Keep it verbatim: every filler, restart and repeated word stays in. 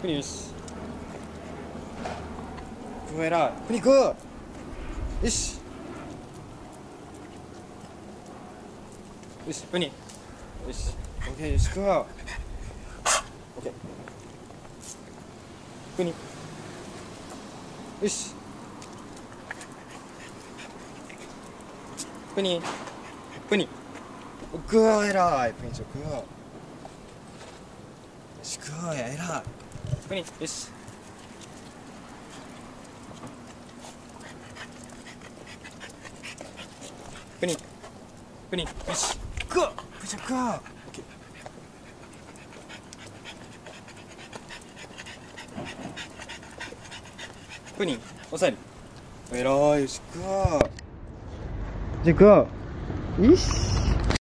国よし。うわ偉い。国行く。よし。よし国。よし。オッケーよし行くわ。オッケー。国。よし。国。国。うわ偉い。国行くわ。しくわやえらい。国よし。国国よし。くわ。くじゃくわ。オッケー。国押さえる。えらいよしくわ。じゃくわ。よし。